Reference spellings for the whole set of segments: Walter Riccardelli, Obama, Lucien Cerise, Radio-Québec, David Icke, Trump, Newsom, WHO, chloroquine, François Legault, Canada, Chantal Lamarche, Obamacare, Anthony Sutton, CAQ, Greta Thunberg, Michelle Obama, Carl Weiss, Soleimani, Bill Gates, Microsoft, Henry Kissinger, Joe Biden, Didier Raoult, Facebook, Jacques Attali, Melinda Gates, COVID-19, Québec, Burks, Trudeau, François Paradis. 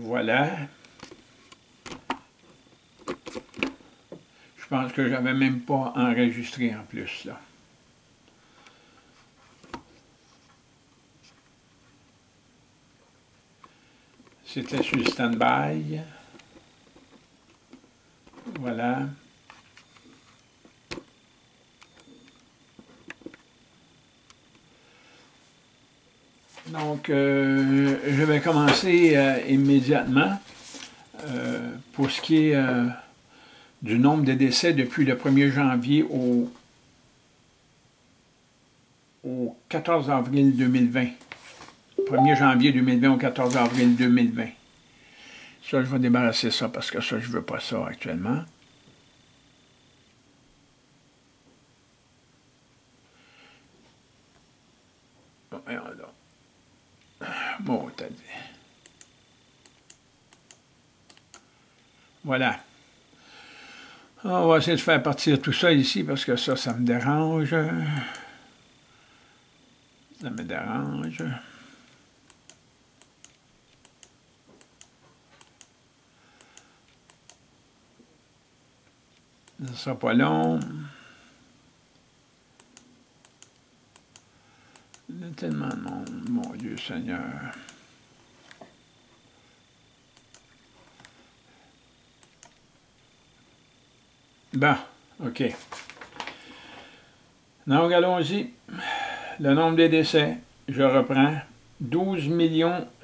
Voilà. Je pense que j'avais même pas enregistré en plus, là. C'était sur le stand-by. Voilà. Donc, je vais commencer immédiatement pour ce qui est du nombre de décès depuis le 1er janvier au 14 avril 2020. 1er janvier 2020 au 14 avril 2020. Ça, je vais débarrasser ça parce que ça, je ne veux pas ça actuellement. Bon, t'as dit. Voilà. On va essayer de faire partir tout ça ici parce que ça, ça me dérange. Ça me dérange. Ça sera pas long. Il y a tellement de monde, mon Dieu Seigneur. Bon, OK. Donc, allons-y. Le nombre des décès, je reprends. 12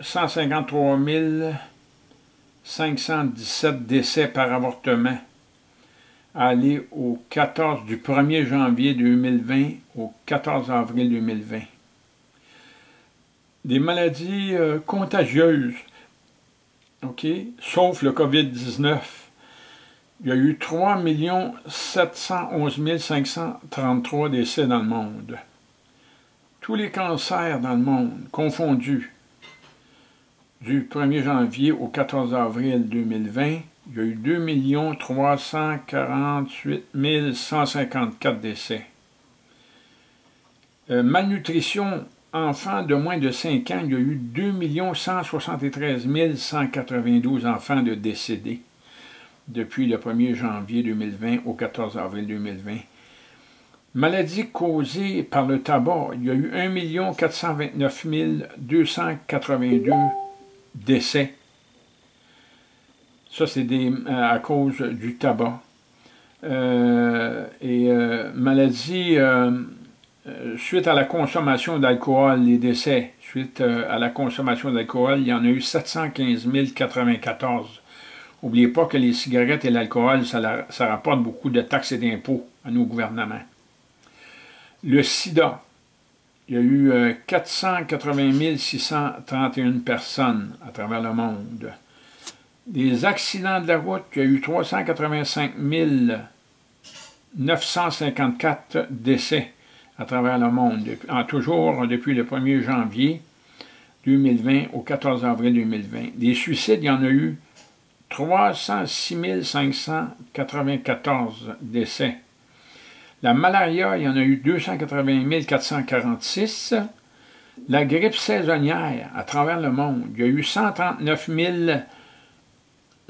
153 517 décès par avortement. Aller au 14 du 1er janvier 2020 au 14 avril 2020. Des maladies contagieuses, OK, sauf le COVID-19. Il y a eu 3 711 533 décès dans le monde. Tous les cancers dans le monde, confondus, du 1er janvier au 14 avril 2020, il y a eu 2 348 154 décès. Malnutrition, enfants de moins de 5 ans, il y a eu 2 173 192 enfants de décédés depuis le 1er janvier 2020 au 14 avril 2020. Maladies causées par le tabac, il y a eu 1 429 282 décès. Ça, c'est à cause du tabac. Maladies suite à la consommation d'alcool, les décès. Suite à la consommation d'alcool, il y en a eu 715 094. N'oubliez pas que les cigarettes et l'alcool, ça rapporte beaucoup de taxes et d'impôts à nos gouvernements. Le sida, il y a eu 480 631 personnes à travers le monde. Des accidents de la route, il y a eu 385 954 décès à travers le monde, toujours depuis le 1er janvier 2020 au 14 avril 2020. Des suicides, il y en a eu 306 594 décès. La malaria, il y en a eu 280 446. La grippe saisonnière à travers le monde, il y a eu 139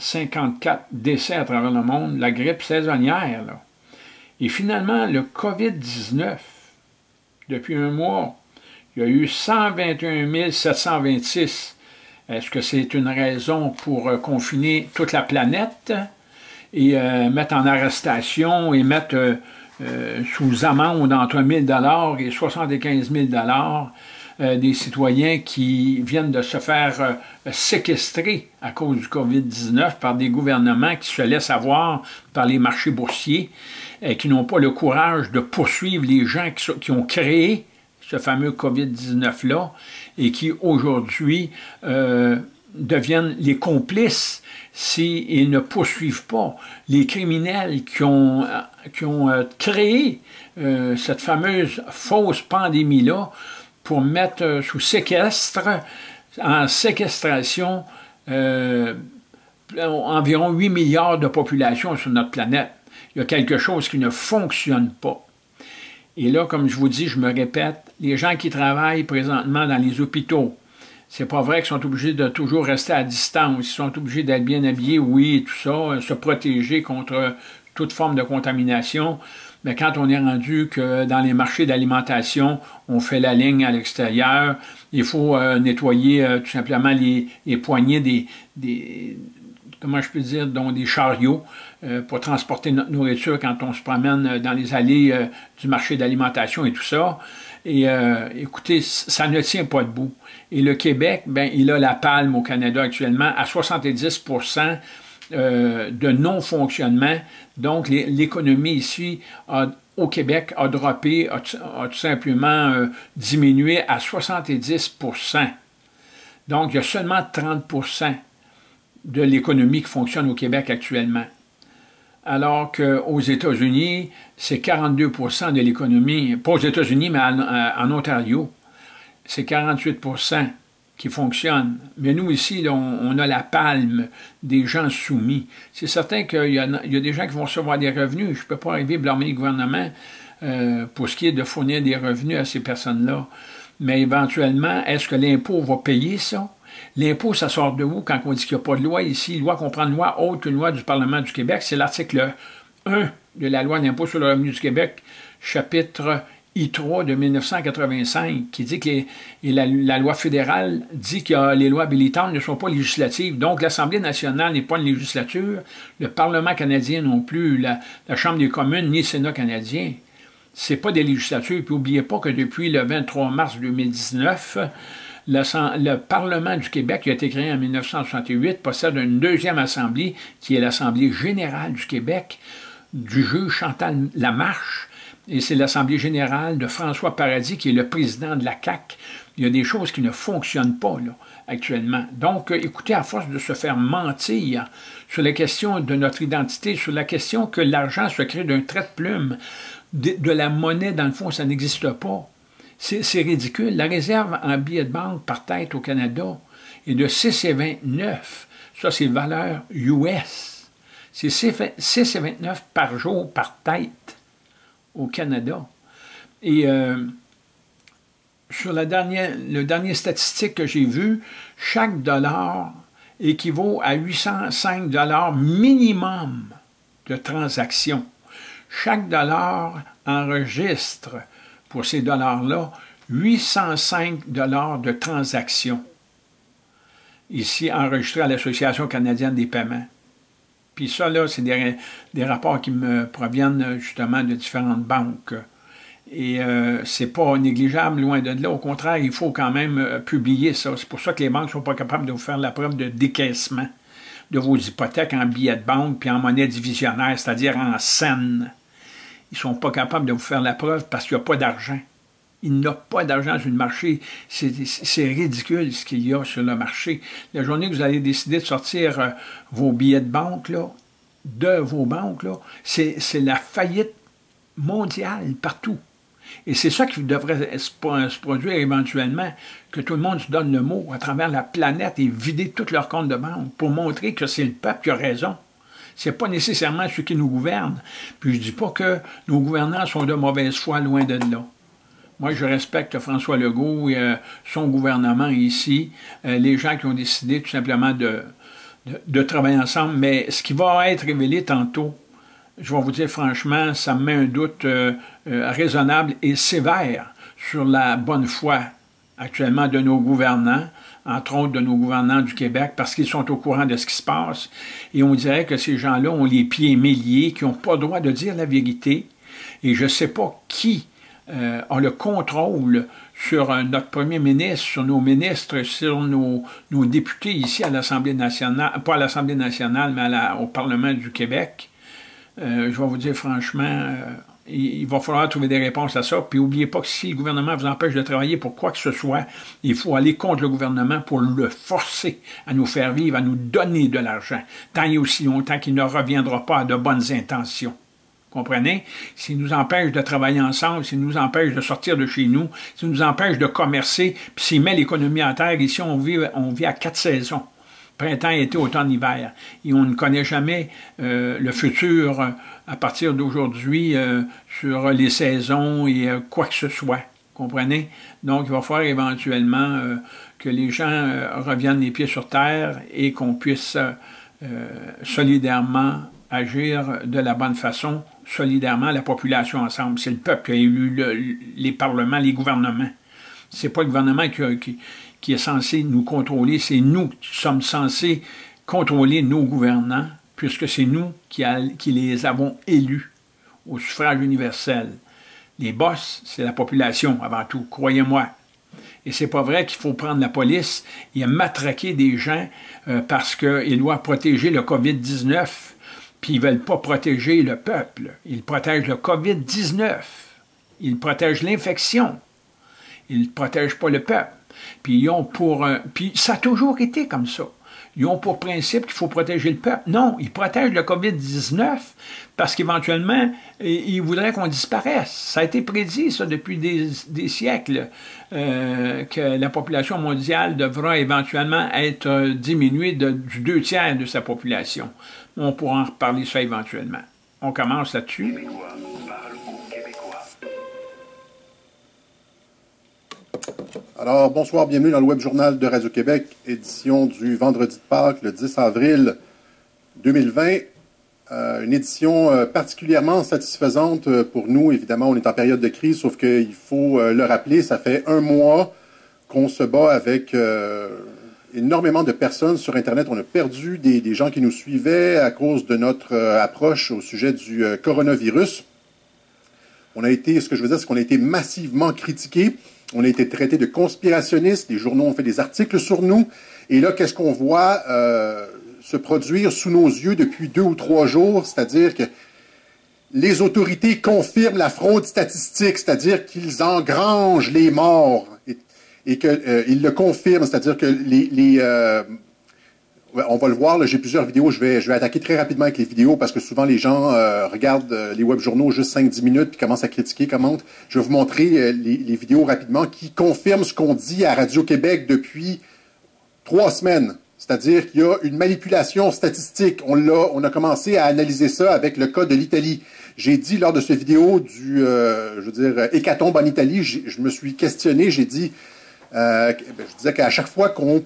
54 décès à travers le monde, la grippe saisonnière, là. Et finalement, le COVID-19, depuis un mois, il y a eu 121 726. Est-ce que c'est une raison pour confiner toute la planète et mettre en arrestation et mettre sous amende entre 1 000 $ et 75 000 $ des citoyens qui viennent de se faire séquestrer à cause du COVID-19 par des gouvernements qui se laissent avoir par les marchés boursiers et qui n'ont pas le courage de poursuivre les gens qui ont créé ce fameux COVID-19-là et qui aujourd'hui deviennent les complices s'ils ne poursuivent pas les criminels qui ont créé cette fameuse fausse pandémie-là pour mettre sous séquestre, en séquestration, environ 8 milliards de populations sur notre planète. Il y a quelque chose qui ne fonctionne pas. Et là, comme je vous dis, je me répète, les gens qui travaillent présentement dans les hôpitaux, C'est pas vrai qu'ils sont obligés de toujours rester à distance. Ils sont obligés d'être bien habillés, oui, tout ça, se protéger contre toute forme de contamination. Mais quand on est rendu que dans les marchés d'alimentation, on fait la ligne à l'extérieur, il faut nettoyer tout simplement les poignées des chariots pour transporter notre nourriture quand on se promène dans les allées du marché d'alimentation et tout ça. Et écoutez, ça ne tient pas debout. Et le Québec, ben, il a la palme au Canada actuellement à 70% de non-fonctionnement. Donc, l'économie ici au Québec a droppé, a tout simplement diminué à 70%. Donc, il y a seulement 30% de l'économie qui fonctionne au Québec actuellement. Alors qu'aux États-Unis, c'est 42% de l'économie, pas aux États-Unis, mais en Ontario, c'est 48% qui fonctionne. Mais nous, ici, là, on a la palme des gens soumis. C'est certain qu'il y a des gens qui vont recevoir des revenus. Je ne peux pas arriver à blâmer le gouvernement pour ce qui est de fournir des revenus à ces personnes-là. Mais éventuellement, est-ce que l'impôt va payer ça? L'impôt, ça sort de où quand on dit qu'il n'y a pas de loi ici? Loi qu'on prend de loi autre qu'une loi du Parlement du Québec, c'est l'article 1 de la loi d'impôt sur le revenu du Québec, chapitre I3 de 1985, qui dit que la loi fédérale dit que les lois habilitantes ne sont pas législatives. Donc, l'Assemblée nationale n'est pas une législature, le Parlement canadien non plus, la Chambre des communes, ni le Sénat canadien. Ce n'est pas des législatures. Puis, n'oubliez pas que depuis le 23 mars 2019, le Parlement du Québec, qui a été créé en 1968, possède une deuxième assemblée, qui est l'Assemblée générale du Québec, du juge Chantal Lamarche, et c'est l'Assemblée générale de François Paradis, qui est le président de la CAQ. Il y a des choses qui ne fonctionnent pas là, actuellement. Donc, écoutez, à force de se faire mentir sur la question de notre identité, sur la question que l'argent se crée d'un trait de plume, de la monnaie, dans le fond, ça n'existe pas. C'est ridicule. La réserve en billets de banque par tête au Canada est de 6,29. Ça, c'est valeur US. C'est 6,29 par jour par tête au Canada. Et sur le dernier statistique que j'ai vu, chaque dollar équivaut à 805 $ minimum de transactions. Chaque dollar enregistre pour ces dollars-là, 805 $ de transactions, ici enregistrés à l'Association canadienne des paiements. Puis ça, là, c'est des rapports qui me proviennent justement de différentes banques. Et c'est pas négligeable, loin de là. Au contraire, il faut quand même publier ça. C'est pour ça que les banques ne sont pas capables de vous faire la preuve de décaissement de vos hypothèques en billets de banque puis en monnaie divisionnaire, c'est-à-dire en scène. Ils ne sont pas capables de vous faire la preuve parce qu'il n'y a pas d'argent. Il n'y a pas d'argent sur le marché. C'est ridicule ce qu'il y a sur le marché. La journée que vous allez décider de sortir vos billets de banque, là, de vos banques, c'est la faillite mondiale partout. Et c'est ça qui devrait se produire éventuellement, que tout le monde se donne le mot à travers la planète et vider tous leurs comptes de banque pour montrer que c'est le peuple qui a raison. Ce n'est pas nécessairement ceux qui nous gouvernent. Puis je ne dis pas que nos gouvernants sont de mauvaise foi, loin de là. Moi, je respecte François Legault et son gouvernement ici, les gens qui ont décidé tout simplement de travailler ensemble. Mais ce qui va être révélé tantôt, je vais vous dire franchement, ça me met un doute raisonnable et sévère sur la bonne foi actuellement de nos gouvernants, entre autres de nos gouvernants du Québec, parce qu'ils sont au courant de ce qui se passe. Et on dirait que ces gens-là ont les pieds mêlés, qui n'ont pas le droit de dire la vérité. Et je ne sais pas qui a le contrôle sur notre premier ministre, sur nos ministres, sur nos députés ici à l'Assemblée nationale, pas à l'Assemblée nationale, mais au Parlement du Québec. Je vais vous dire franchement, il va falloir trouver des réponses à ça. Puis n'oubliez pas que si le gouvernement vous empêche de travailler pour quoi que ce soit, il faut aller contre le gouvernement pour le forcer à nous faire vivre, à nous donner de l'argent, tant et aussi longtemps qu'il ne reviendra pas à de bonnes intentions. Comprenez? S'il nous empêche de travailler ensemble, s'il nous empêche de sortir de chez nous, s'il nous empêche de commercer, puis s'il met l'économie en terre, ici on vit à 4 saisons. Printemps, été, automne, hiver. Et on ne connaît jamais le futur à partir d'aujourd'hui sur les saisons et quoi que ce soit. comprenez? Donc, il va falloir éventuellement que les gens reviennent les pieds sur terre et qu'on puisse solidairement agir de la bonne façon, solidairement, la population ensemble. C'est le peuple qui a élu les parlements, les gouvernements. C'est pas le gouvernement qui est censé nous contrôler, c'est nous qui sommes censés contrôler nos gouvernants, puisque c'est nous qui les avons élus au suffrage universel. Les boss, c'est la population avant tout, croyez-moi. Et c'est pas vrai qu'il faut prendre la police et matraquer des gens parce qu'ils doivent protéger le COVID-19, puis ils ne veulent pas protéger le peuple. Ils protègent le COVID-19, ils protègent l'infection, ils ne protègent pas le peuple. Puis ils ont pour... puis ça a toujours été comme ça. Ils ont pour principe qu'il faut protéger le peuple. Non, ils protègent le COVID-19 parce qu'éventuellement, ils voudraient qu'on disparaisse. Ça a été prédit, ça, depuis des siècles, que la population mondiale devra éventuellement être diminuée du 2/3 de sa population. On pourra en reparler ça éventuellement. On commence là-dessus. Québécois parle aux Québécois. Alors, bonsoir, bienvenue dans le web journal de Radio-Québec, édition du vendredi de Pâques, le 10 avril 2020. Une édition particulièrement satisfaisante pour nous. Évidemment, on est en période de crise, sauf qu'il faut le rappeler, ça fait un mois qu'on se bat avec énormément de personnes sur Internet. On a perdu des gens qui nous suivaient à cause de notre approche au sujet du coronavirus. On a été, ce que je veux dire, c'est qu'on a été massivement critiqués. On a été traité de conspirationnistes, les journaux ont fait des articles sur nous. Et là, qu'est-ce qu'on voit se produire sous nos yeux depuis 2 ou 3 jours? C'est-à-dire que les autorités confirment la fraude statistique, c'est-à-dire qu'ils engrangent les morts et qu'ils le confirment. C'est-à-dire que on va le voir, j'ai plusieurs vidéos, je vais attaquer très rapidement avec les vidéos parce que souvent les gens regardent les webjournaux juste 5-10 minutes puis commencent à critiquer, commentent. Je vais vous montrer les vidéos rapidement qui confirment ce qu'on dit à Radio-Québec depuis 3 semaines. C'est-à-dire qu'il y a une manipulation statistique. On a commencé à analyser ça avec le cas de l'Italie. J'ai dit lors de cette vidéo du, je veux dire, hécatombe en Italie, je me suis questionné, je disais qu'à chaque fois qu'on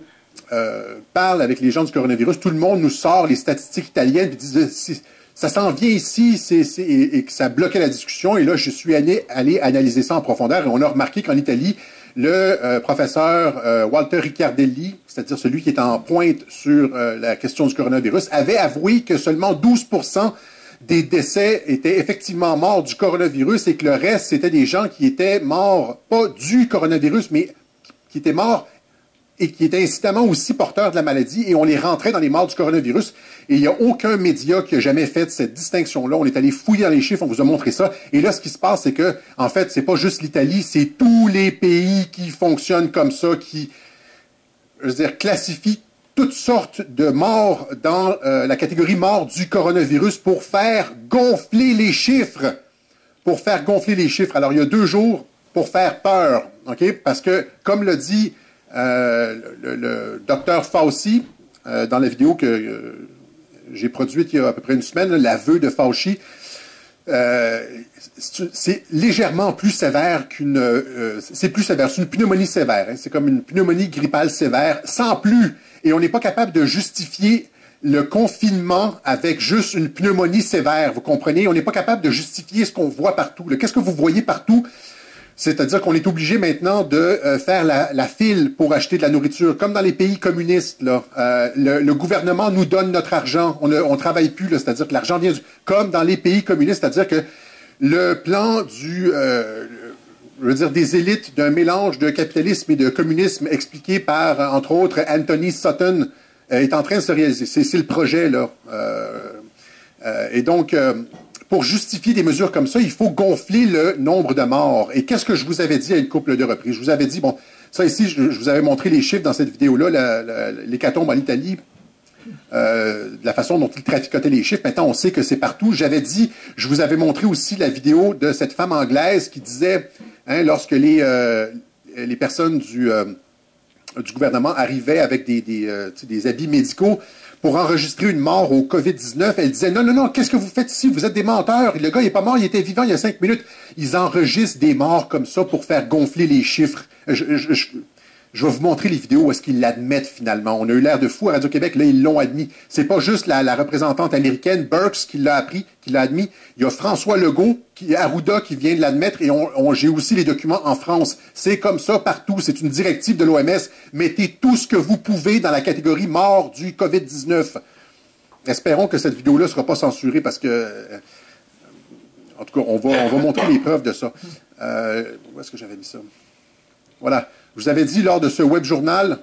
parle avec les gens du coronavirus, tout le monde nous sort les statistiques italiennes et dit « ça s'en vient ici » et que ça bloquait la discussion. Et là, je suis allé analyser ça en profondeur. Et on a remarqué qu'en Italie, le professeur Walter Riccardelli, c'est-à-dire celui qui est en pointe sur la question du coronavirus, avait avoué que seulement 12% des décès étaient effectivement morts du coronavirus et que le reste, c'était des gens qui étaient morts, pas du coronavirus, mais qui étaient morts et qui étaient incitamment aussi porteurs de la maladie, et on les rentrait dans les morts du coronavirus. Et il n'y a aucun média qui a jamais fait cette distinction-là. On est allé fouiller dans les chiffres, on vous a montré ça. Et là, ce qui se passe, c'est que, en fait, c'est pas juste l'Italie, c'est tous les pays qui fonctionnent comme ça, qui, je veux dire, classifient toutes sortes de morts dans la catégorie mort du coronavirus pour faire gonfler les chiffres. Pour faire gonfler les chiffres. Alors, il y a 2 jours pour faire peur, OK? Parce que, comme le dit... le docteur Fauci, dans la vidéo que j'ai produite il y a à peu près 1 semaine, l'aveu de Fauci, c'est légèrement plus sévère qu'une... c'est plus sévère, c'est une pneumonie sévère. Hein, c'est comme une pneumonie grippale sévère, sans plus. Et on n'est pas capable de justifier le confinement avec juste une pneumonie sévère, vous comprenez? On n'est pas capable de justifier ce qu'on voit partout. Qu'est-ce que vous voyez partout? C'est-à-dire qu'on est obligé maintenant de faire la file pour acheter de la nourriture. Comme dans les pays communistes, là, le gouvernement nous donne notre argent. On ne travaille plus, c'est-à-dire que l'argent vient du... Comme dans les pays communistes, c'est-à-dire que le plan du... je veux dire, des élites d'un mélange de capitalisme et de communisme expliqué par, entre autres, Anthony Sutton, est en train de se réaliser. C'est le projet, là. Et donc... pour justifier des mesures comme ça, il faut gonfler le nombre de morts. Et qu'est-ce que je vous avais dit à une couple de reprises? Je vous avais dit, bon, ça ici, je vous avais montré les chiffres dans cette vidéo-là, l'hécatombe en Italie, la façon dont ils traficotaient les chiffres. Maintenant, on sait que c'est partout. J'avais dit, je vous avais montré aussi la vidéo de cette femme anglaise qui disait, hein, lorsque les personnes du gouvernement arrivaient avec des habits médicaux, pour enregistrer une mort au COVID-19. Elle disait, non, non, non, qu'est-ce que vous faites ici? Vous êtes des menteurs. Le gars, il n'est pas mort, il était vivant il y a 5 minutes. Ils enregistrent des morts comme ça pour faire gonfler les chiffres. Je vais vous montrer les vidéos où est-ce qu'ils l'admettent finalement. On a eu l'air de fou à Radio-Québec, là, ils l'ont admis. C'est pas juste la représentante américaine, Burks, qui l'a appris, qui l'a admis. Il y a François Legault, Arruda, qui vient de l'admettre, et j'ai aussi les documents en France. C'est comme ça partout, c'est une directive de l'OMS. Mettez tout ce que vous pouvez dans la catégorie mort du COVID-19. Espérons que cette vidéo-là ne sera pas censurée parce que... En tout cas, on va montrer les preuves de ça. Où est-ce que j'avais mis ça? Voilà. Je vous avais dit lors de ce web journal,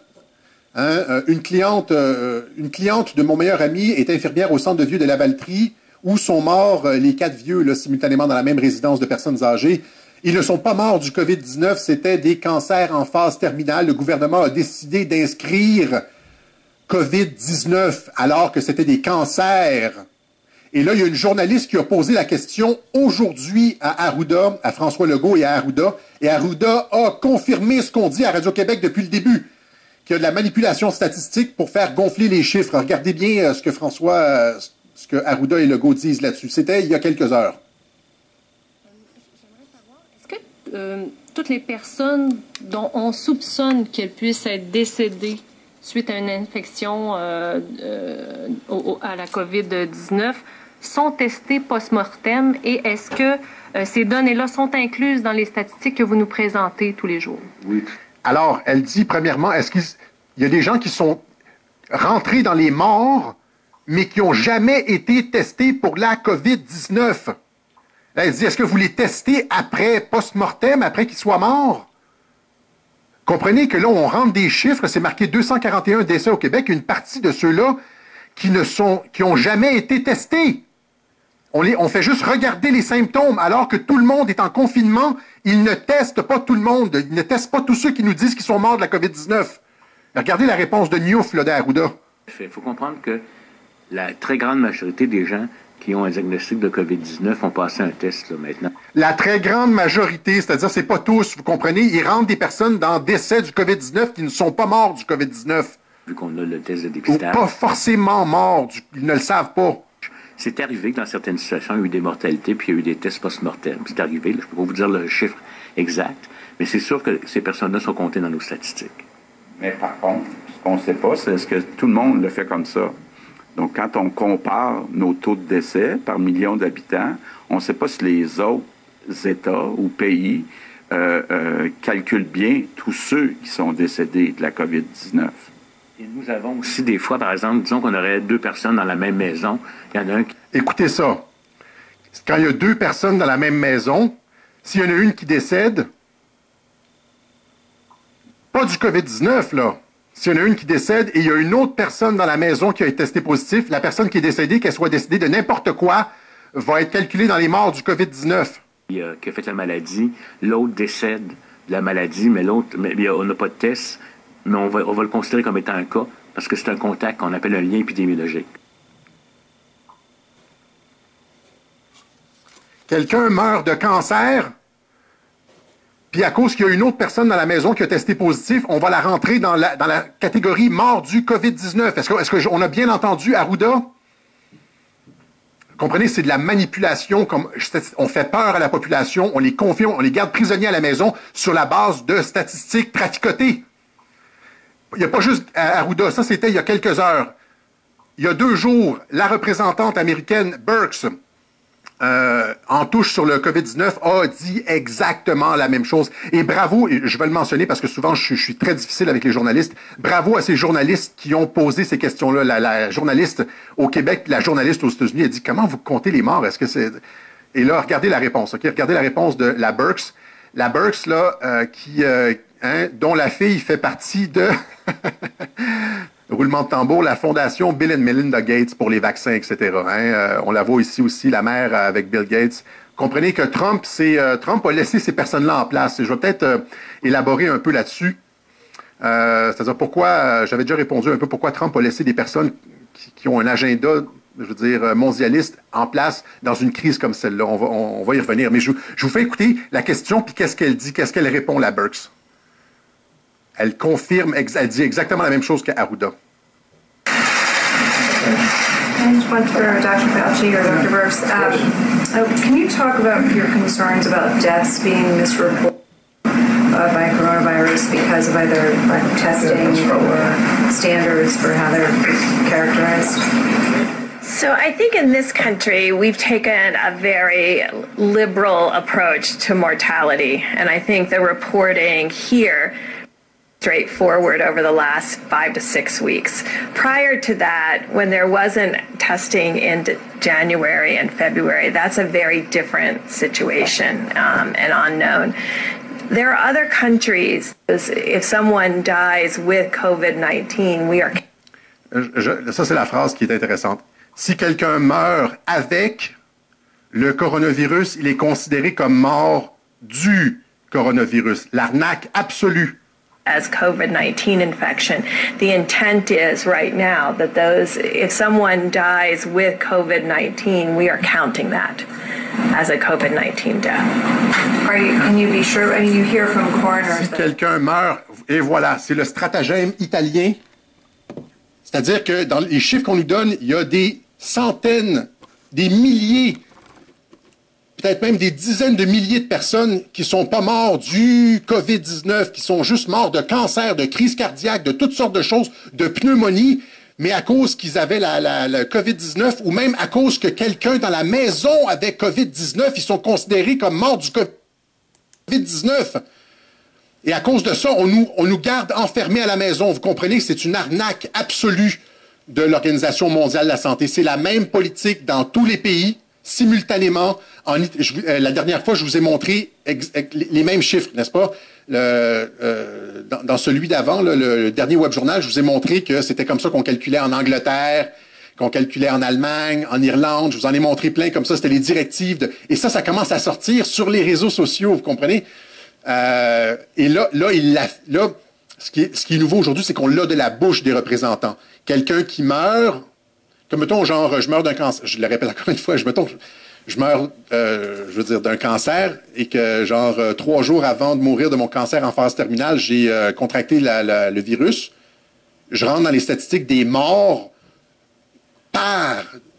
hein, une cliente de mon meilleur ami est infirmière au centre de vieux de la Valtrie, où sont morts les 4 vieux là, simultanément dans la même résidence de personnes âgées. Ils ne sont pas morts du COVID-19, c'était des cancers en phase terminale. Le gouvernement a décidé d'inscrire COVID-19 alors que c'était des cancers. Et là, il y a une journaliste qui a posé la question aujourd'hui à Arruda, à François Legault et à Arruda. Et Arruda a confirmé ce qu'on dit à Radio-Québec depuis le début, qu'il y a de la manipulation statistique pour faire gonfler les chiffres. Regardez bien ce que Arruda et Legault disent là-dessus. C'était il y a quelques heures. J'aimerais savoir, est-ce que toutes les personnes dont on soupçonne qu'elles puissent être décédées suite à une infection à la COVID-19, sont testés post-mortem et est-ce que ces données-là sont incluses dans les statistiques que vous nous présentez tous les jours? Oui. Alors, elle dit, premièrement, est-ce qu'il y a des gens qui sont rentrés dans les morts, mais qui n'ont jamais été testés pour la COVID-19? Elle dit, est-ce que vous les testez après, post-mortem, après qu'ils soient morts? Comprenez que là, on rentre des chiffres, c'est marqué 241 décès au Québec, une partie de ceux-là qui n'ont jamais été testés. On fait juste regarder les symptômes, alors que tout le monde est en confinement, ils ne testent pas tout le monde, ils ne testent pas tous ceux qui nous disent qu'ils sont morts de la COVID-19. Regardez la réponse de Niouf, là, d'Arruda. Il faut comprendre que la très grande majorité des gens qui ont un diagnostic de COVID-19 ont passé un test, là, maintenant. La très grande majorité, c'est-à-dire, c'est pas tous, vous comprenez, ils rentrent des personnes dans décès du COVID-19 qui ne sont pas morts du COVID-19. Vu qu'on a le test de dépistage. Ou pas forcément morts, ils ne le savent pas. C'est arrivé que dans certaines situations, il y a eu des mortalités, puis il y a eu des tests post-mortem. C'est arrivé, là, je ne peux pas vous dire le chiffre exact, mais c'est sûr que ces personnes-là sont comptées dans nos statistiques. Mais par contre, ce qu'on ne sait pas, c'est est-ce que tout le monde le fait comme ça? Donc, quand on compare nos taux de décès par million d'habitants, on ne sait pas si les autres États ou pays calculent bien tous ceux qui sont décédés de la COVID-19. Et nous avons aussi des fois, par exemple, disons qu'on aurait 2 personnes dans la même maison. Il y en a un qui... Écoutez ça. Quand il y a 2 personnes dans la même maison, s'il y en a une qui décède, pas du COVID-19, là. S'il y en a une qui décède et il y a une autre personne dans la maison qui a été testée positive, la personne qui est décédée, qu'elle soit décédée de n'importe quoi, va être calculée dans les morts du COVID-19. Qui a fait la maladie, l'autre décède de la maladie, mais l'autre, on n'a pas de test, mais on va le considérer comme étant un cas, parce que c'est un contact qu'on appelle un lien épidémiologique. Quelqu'un meurt de cancer... Puis à cause qu'il y a une autre personne dans la maison qui a testé positif, on va la rentrer dans la catégorie mort du COVID-19. Est-ce qu'on a bien entendu Arruda? Comprenez, c'est de la manipulation. On fait peur à la population, on les confie, on les garde prisonniers à la maison sur la base de statistiques traficotées. Il n'y a pas juste Arruda, ça c'était il y a quelques heures. Il y a 2 jours, la représentante américaine Burks, en touche sur le COVID-19, a dit exactement la même chose. Et bravo, je vais le mentionner parce que souvent je suis très difficile avec les journalistes, bravo à ces journalistes qui ont posé ces questions-là. La journaliste au Québec, la journaliste aux États-Unis a dit « Comment vous comptez les morts? » Est-ce que c'est... Et là, regardez la réponse, ok? Regardez la réponse de la Burks. La Burks, là, dont la fille fait partie de... Roulement de tambour, la fondation Bill et Melinda Gates pour les vaccins, etc. On la voit ici aussi, la mère avec Bill Gates. Comprenez que Trump a laissé ces personnes-là en place. Et je vais peut-être élaborer un peu là-dessus. C'est-à-dire pourquoi, j'avais déjà répondu un peu, pourquoi Trump a laissé des personnes qui ont un agenda, je veux dire, mondialiste en place dans une crise comme celle-là. On va y revenir. Mais je vous fais écouter la question, puis qu'est-ce qu'elle dit, qu'est-ce qu'elle répond, la Burks? Elle confirme, elle dit exactement la même chose qu'Arruda. And one for Dr. Fauci or Dr. Burks. Can you talk about your concerns about deaths being misreported by coronavirus because of either like testing or standards for how they're characterized? So I think in this country, we've taken a very liberal approach to mortality. And I think the reporting here straightforward over the last 5 to 6 weeks. Prior to that, when there wasn't testing in January and February, that's a very different situation and unknown. There are other countries, if someone dies with COVID-19, we are... Ça, c'est la phrase qui est intéressante. Si quelqu'un meurt avec le coronavirus, il est considéré comme mort du coronavirus. L'arnaque absolue. As COVID-19 infection. The intent is right now that those, if someone dies with COVID-19, we are counting that as a COVID-19 death. Can you be sure? I mean, you hear from coroners. Si quelqu'un meurt, et voilà, c'est le stratagème italien. C'est-à-dire que dans les chiffres qu'on nous donne, il y a des centaines, des milliers, peut-être même des dizaines de milliers de personnes qui ne sont pas mortes du COVID-19, qui sont juste mortes de cancer, de crise cardiaque, de toutes sortes de choses, de pneumonie, mais à cause qu'ils avaient la COVID-19 ou même à cause que quelqu'un dans la maison avait COVID-19, ils sont considérés comme morts du COVID-19. Et à cause de ça, on nous garde enfermés à la maison. Vous comprenez que c'est une arnaque absolue de l'Organisation mondiale de la santé. C'est la même politique dans tous les pays. Simultanément, la dernière fois, je vous ai montré les mêmes chiffres, n'est-ce pas? Dans celui d'avant, le dernier webjournal, je vous ai montré que c'était comme ça qu'on calculait en Angleterre, qu'on calculait en Allemagne, en Irlande. Je vous en ai montré plein comme ça. C'était les directives. Et ça commence à sortir sur les réseaux sociaux, vous comprenez? Et là, ce qui est nouveau aujourd'hui, c'est qu'on l'a de la bouche des représentants. Quelqu'un qui meurt... Comme, mettons, genre, je meurs d'un cancer, je le répète encore une fois, je meurs d'un cancer et que, genre, 3 jours avant de mourir de mon cancer en phase terminale, j'ai contracté le virus. Je rentre dans les statistiques des morts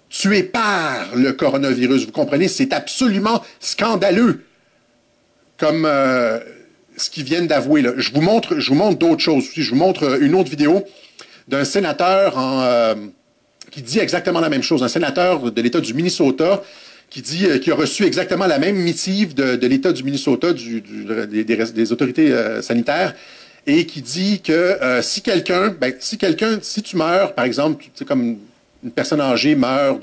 tués par le coronavirus. Vous comprenez? C'est absolument scandaleux comme ce qu'ils viennent d'avouer, là. Je vous montre d'autres choses aussi. Je vous montre une autre vidéo d'un sénateur qui dit exactement la même chose. Un sénateur de l'État du Minnesota qui dit qu'il a reçu exactement la même missive de l'État du Minnesota, des autorités sanitaires, et qui dit que si tu meurs, par exemple, tu sais, comme une personne âgée meurt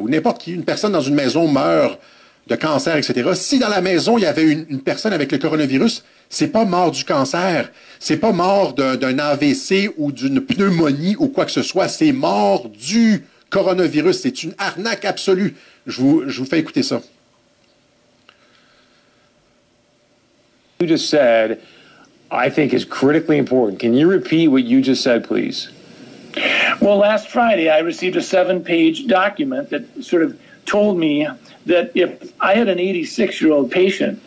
ou n'importe qui, une personne dans une maison meurt de cancer, etc. Si dans la maison, il y avait une personne avec le coronavirus, c'est pas mort du cancer, c'est pas mort d'un AVC ou d'une pneumonie ou quoi que ce soit, c'est mort du coronavirus. C'est une arnaque absolue. Je vous fais écouter ça. You just said, I think is critically important. Can you repeat what you just said, please? Well, last Friday, I received a 7-page document that sort of told me that if I had an 86-year-old patient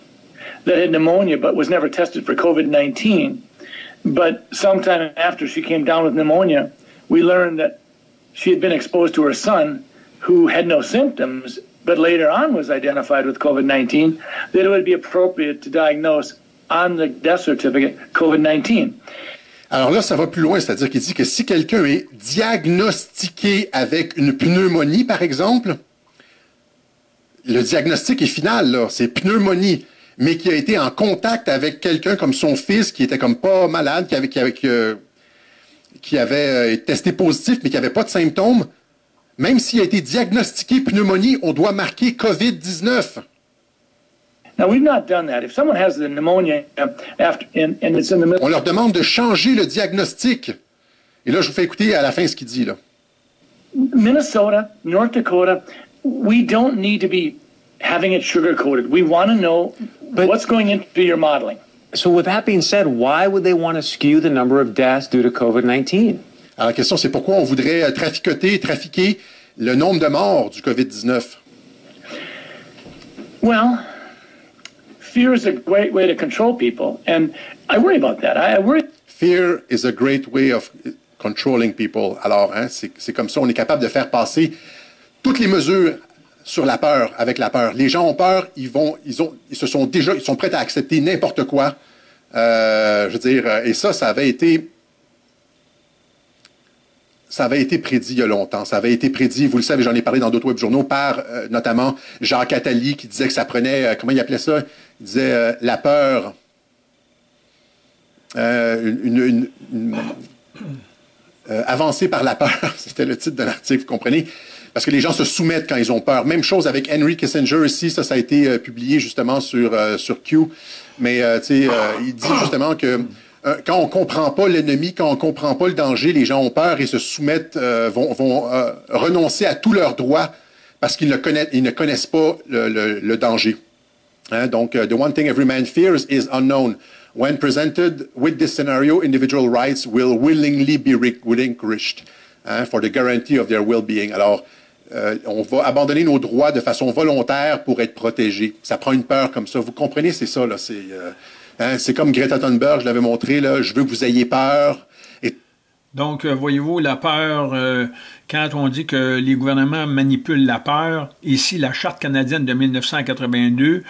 that had pneumonia but was never tested for COVID-19, but sometime after she came down with pneumonia, we learned that she had been exposed to her son who had no symptoms but later on was identified with COVID-19, that it would be appropriate to diagnose on the death certificate COVID-19. Alors là, ça va plus loin, c'est-à-dire qu'il dit que si quelqu'un est diagnostiqué avec une pneumonie, par exemple, le diagnostic est final, là, c'est pneumonie, mais qui a été en contact avec quelqu'un comme son fils, qui était comme pas malade, qui avait testé positif, mais qui n'avait pas de symptômes. Même s'il a été diagnostiqué pneumonie, on doit marquer COVID-19. On leur demande de changer le diagnostic. Et là, je vous fais écouter à la fin ce qu'il dit, là. Minnesota, North Dakota... We don't need to be having it sugar-coated. We want to know what's going into your modeling. So with that being said, why would they want to skew the number of deaths due to COVID-19? Alors la question, c'est pourquoi on voudrait trafiquer le nombre de morts du COVID-19? Well, fear is a great way to control people, and I worry about that. Fear is a great way of Controlling people. Alors, hein, c'est comme ça, on est capable de faire passer toutes les mesures sur la peur, avec la peur. Les gens ont peur, ils sont prêts à accepter n'importe quoi. Je veux dire, et ça avait été... Ça avait été prédit il y a longtemps. Ça avait été prédit, vous le savez, j'en ai parlé dans d'autres webjournaux, par notamment Jacques Attali, qui disait que ça prenait... comment il appelait ça? Il disait la peur... avancer par la peur, c'était le titre de l'article, vous comprenez? Parce que les gens se soumettent quand ils ont peur. Même chose avec Henry Kissinger ici, ça a été publié justement sur Q. Mais tu sais, il dit justement que quand on ne comprend pas l'ennemi, quand on ne comprend pas le danger, les gens ont peur et se soumettent, vont renoncer à tous leurs droits parce qu'ils ne connaissent pas le danger. Hein? Donc, « The one thing every man fears is unknown ». When presented with this scenario, individual rights will willingly be relinquished for the guarantee of their well-being. Alors, on va abandonner nos droits de façon volontaire pour être protégés. Ça prend une peur comme ça. Vous comprenez, c'est ça, là. C'est comme Greta Thunberg, je l'avais montré, là. Je veux que vous ayez peur. Donc, voyez-vous, la peur, quand on dit que les gouvernements manipulent la peur, ici, la Charte canadienne de 1982...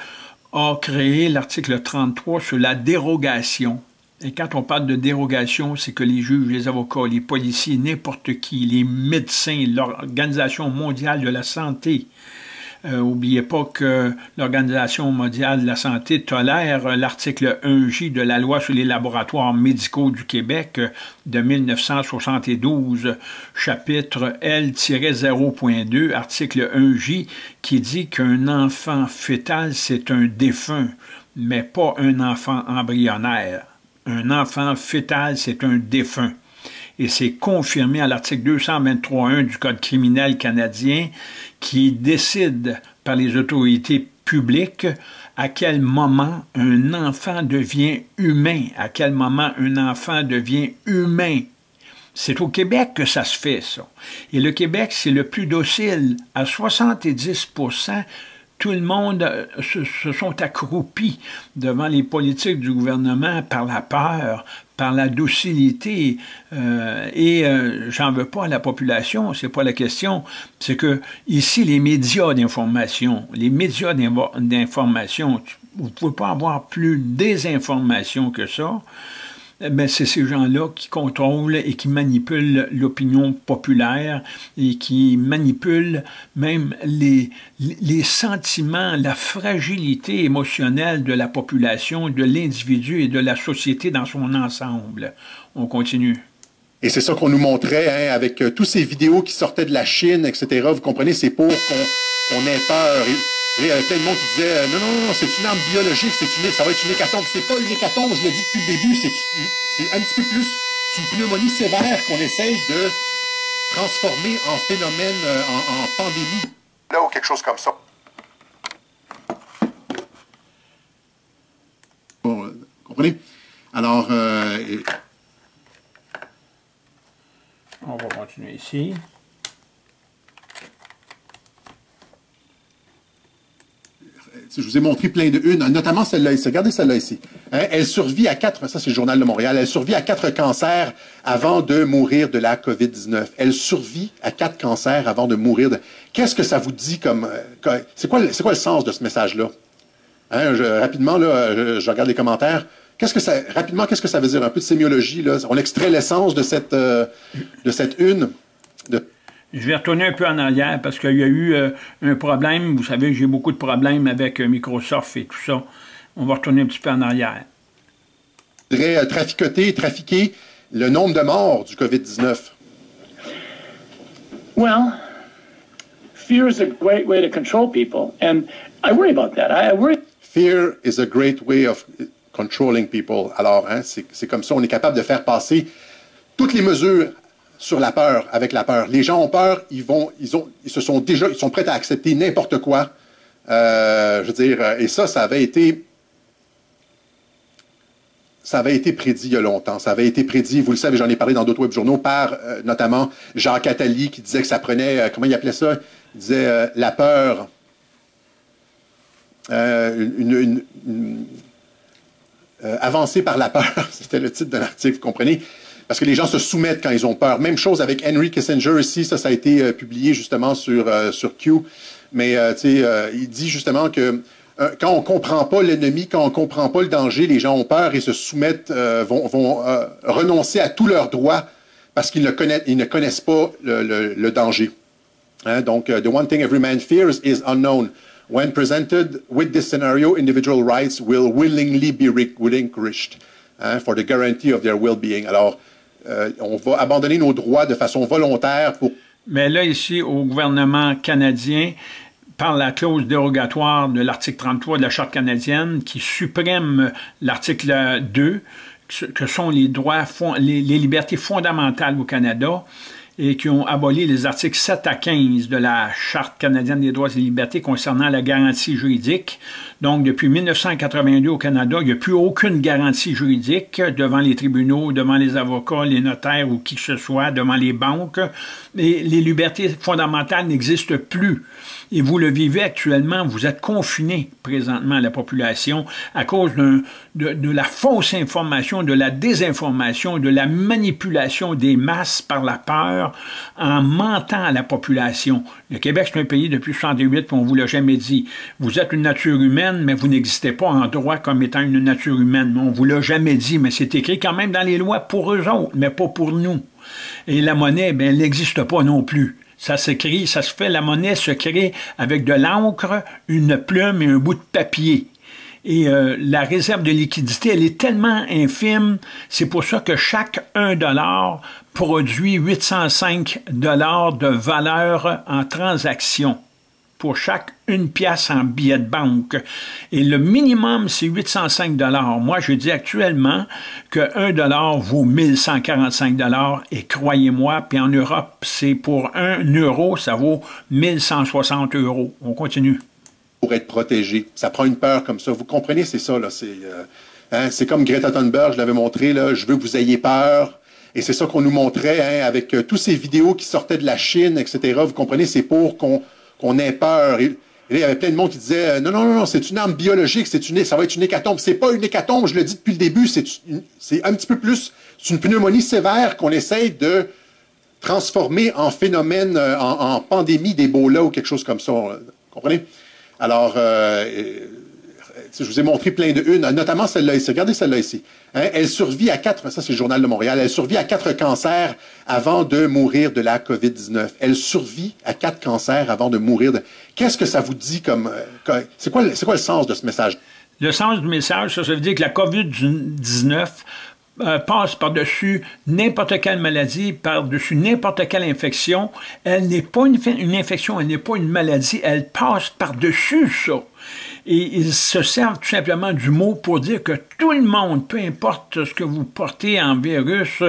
a créé l'article 33 sur la dérogation. Et quand on parle de dérogation, c'est que les juges, les avocats, les policiers, n'importe qui, les médecins, l'Organisation mondiale de la santé. N'oubliez pas que l'Organisation mondiale de la santé tolère l'article 1J de la loi sur les laboratoires médicaux du Québec de 1972, chapitre L-0.2, article 1J, qui dit qu'un enfant fœtal, c'est un défunt, mais pas un enfant embryonnaire. Un enfant fœtal, c'est un défunt. Et c'est confirmé à l'article 223.1 du Code criminel canadien qui décide par les autorités publiques à quel moment un enfant devient humain, à quel moment un enfant devient humain. C'est au Québec que ça se fait, ça. Et le Québec, c'est le plus docile. À 70%, tout le monde se sont accroupis devant les politiques du gouvernement par la peur, par la docilité, j'en veux pas à la population, c'est pas la question, c'est que ici, les médias d'information, vous pouvez pas avoir plus d'informations que ça, ben c'est ces gens-là qui contrôlent et qui manipulent l'opinion populaire et qui manipulent même les sentiments, la fragilité émotionnelle de la population, de l'individu et de la société dans son ensemble. On continue. Et c'est ça qu'on nous montrait, hein, avec toutes ces vidéos qui sortaient de la Chine, etc. Vous comprenez, c'est pour qu'on ait peur. Il y avait plein de monde qui disait « Non, non, non, c'est une arme biologique, ça va être une hécatombe. » C'est pas une hécatombe, je le dis depuis le début, c'est un petit peu plus une pneumonie sévère qu'on essaye de transformer en phénomène, en pandémie. Là, ou quelque chose comme ça. Bon, comprenez? Alors, on va continuer ici. Je vous ai montré plein de une, notamment celle-là ici. Regardez celle-là ici. Hein? Elle survit à 4... Ça, c'est le Journal de Montréal. Elle survit à 4 cancers avant de mourir de la COVID-19. Elle survit à 4 cancers avant de mourir de... Qu'est-ce que ça vous dit comme... C'est quoi le sens de ce message-là? Hein? Rapidement, là, je regarde les commentaires. Qu'est-ce que ça veut dire? Un peu de sémiologie, là. On extrait l'essence de cette une... Je vais retourner un peu en arrière parce qu'il y a eu un problème. Vous savez, j'ai beaucoup de problèmes avec Microsoft et tout ça. On va retourner un petit peu en arrière. Je voudrais trafiquer le nombre de morts du COVID-19. Well, fear is a great way to control people, and I worry about that. Fear is a great way of controlling people. Alors, hein, c'est comme ça, on est capable de faire passer toutes les mesures sur la peur, avec la peur. Les gens ont peur, ils sont prêts à accepter n'importe quoi. Je veux dire, et ça avait été prédit il y a longtemps. Ça avait été prédit, vous le savez, j'en ai parlé dans d'autres webjournaux, par notamment Jacques Attali, qui disait que ça prenait, comment il appelait ça? Il disait la peur, avancer par la peur, c'était le titre de l'article, vous comprenez? parce que les gens se soumettent quand ils ont peur. Même chose avec Henry Kissinger ici, ça a été publié justement sur Q. Mais il dit justement que quand on ne comprend pas l'ennemi, quand on ne comprend pas le danger, les gens ont peur et se soumettent, vont renoncer à tous leurs droits parce qu'ils ne connaissent pas le danger. Hein? Donc, the one thing every man fears is unknown. When presented with this scenario, individual rights will willingly be relinquished for the guarantee of their well-being. Alors, on va abandonner nos droits de façon volontaire pour... Mais là, ici, au gouvernement canadien, par la clause dérogatoire de l'article 33 de la Charte canadienne, qui supprime l'article 2, que sont les droits, les libertés fondamentales au Canada, et qui ont aboli les articles 7 à 15 de la Charte canadienne des droits et libertés concernant la garantie juridique. Donc, depuis 1982 au Canada, il n'y a plus aucune garantie juridique devant les tribunaux, devant les avocats, les notaires ou qui que ce soit, devant les banques. Et les libertés fondamentales n'existent plus. Et vous le vivez actuellement, vous êtes confinés présentement à la population à cause de la fausse information, de la désinformation, de la manipulation des masses par la peur en mentant à la population. Le Québec, c'est un pays depuis 1968, puis on ne vous l'a jamais dit. Vous êtes une nature humaine, mais vous n'existez pas en droit comme étant une nature humaine. On ne vous l'a jamais dit, mais c'est écrit quand même dans les lois pour eux autres, mais pas pour nous. Et la monnaie, ben, elle n'existe pas non plus. Ça s'écrit, ça se fait, la monnaie se crée avec de l'encre, une plume et un bout de papier. Et la réserve de liquidité, elle est tellement infime, c'est pour ça que chaque 1$ produit 805$ de valeur en transaction, pour chaque 1$ en billets de banque. Et le minimum, c'est 805$. Moi, je dis actuellement que 1$ vaut 1145$. Et croyez-moi, puis en Europe, c'est pour 1€, ça vaut 1160€. On continue. Pour être protégé. Ça prend une peur comme ça. Vous comprenez, c'est ça, là. C'est comme Greta Thunberg, je l'avais montré, là. Je veux que vous ayez peur. Et c'est ça qu'on nous montrait, hein, avec tous ces vidéos qui sortaient de la Chine, etc. Vous comprenez, c'est pour qu'on ait peur. Et là, il y avait plein de monde qui disait non, non, non, non, c'est une arme biologique, ça va être une hécatombe. C'est pas une hécatombe, je le dis depuis le début, c'est un petit peu plus, c'est une pneumonie sévère qu'on essaye de transformer en phénomène, en pandémie d'Ebola ou quelque chose comme ça. Vous comprenez? Alors, je vous ai montré plein de une, notamment celle-là ici. Regardez celle-là ici. Hein? Elle survit à 4, ça c'est le Journal de Montréal, elle survit à 4 cancers avant de mourir de la COVID-19. Elle survit à 4 cancers avant de mourir de... Qu'est-ce que ça vous dit comme... C'est quoi le sens de ce message? Le sens du message, ça veut dire que la COVID-19 passe par-dessus n'importe quelle maladie, par-dessus n'importe quelle infection. Elle n'est pas une infection, elle n'est pas une maladie, elle passe par-dessus ça. Et ils se servent tout simplement du mot pour dire que tout le monde, peu importe ce que vous portez en virus,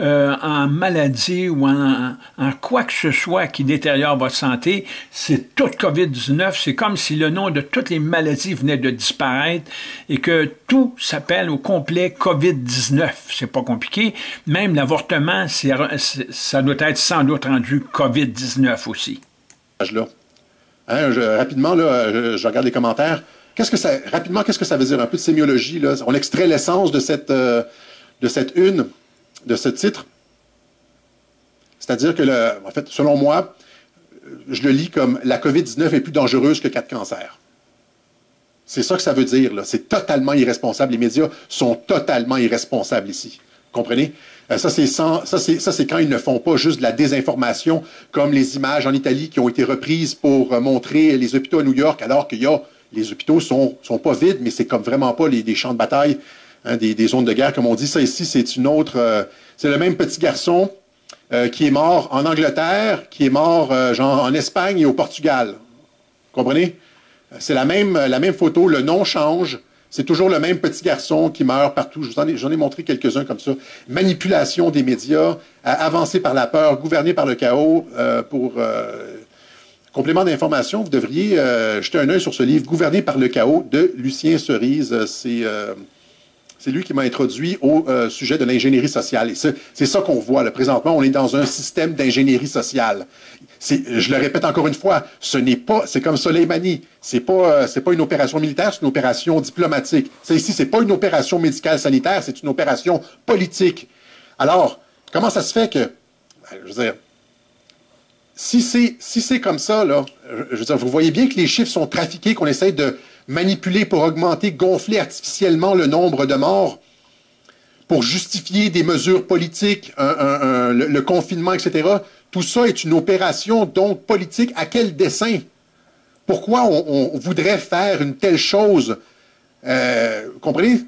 en maladie ou en quoi que ce soit qui détériore votre santé, c'est toute COVID-19, c'est comme si le nom de toutes les maladies venait de disparaître et que tout s'appelle au complet COVID-19. C'est pas compliqué. Même l'avortement, ça doit être sans doute rendu COVID-19 aussi. Hein, rapidement, là, je regarde les commentaires. Qu'est-ce que ça veut dire? Un peu de sémiologie, là. On extrait l'essence de ce titre. C'est-à-dire que, en fait, selon moi, je le lis comme « La COVID-19 est plus dangereuse que 4 cancers ». C'est ça que ça veut dire, là. C'est totalement irresponsable. Les médias sont totalement irresponsables ici. Vous comprenez? Ça, c'est quand ils ne font pas juste de la désinformation, comme les images en Italie qui ont été reprises pour montrer les hôpitaux à New York, alors que les hôpitaux sont pas vides, mais c'est comme vraiment pas des champs de bataille, hein, des zones de guerre. Comme on dit, ça ici, c'est une autre... c'est le même petit garçon qui est mort en Angleterre, qui est mort genre en Espagne et au Portugal. Vous comprenez? C'est la même photo, le nom change. C'est toujours le même petit garçon qui meurt partout. J'en ai montré quelques-uns comme ça. Manipulation des médias, avancée par la peur, gouvernée par le chaos. Complément d'information, vous devriez jeter un œil sur ce livre, Gouverné par le chaos, de Lucien Cerise. C'est lui qui m'a introduit au sujet de l'ingénierie sociale. C'est ça qu'on voit là, présentement. On est dans un système d'ingénierie sociale. Je le répète encore une fois, ce n'est pas... C'est comme Soleimani. C'est pas une opération militaire, c'est une opération diplomatique. Ça ici, c'est pas une opération médicale sanitaire, c'est une opération politique. Alors, comment ça se fait que, je veux dire, si c'est comme ça, là, je veux dire, vous voyez bien que les chiffres sont trafiqués, qu'on essaie de manipuler pour augmenter, gonfler artificiellement le nombre de morts, pour justifier des mesures politiques, le confinement, etc. Tout ça est une opération, donc, politique. À quel dessein? Pourquoi on voudrait faire une telle chose? Comprenez?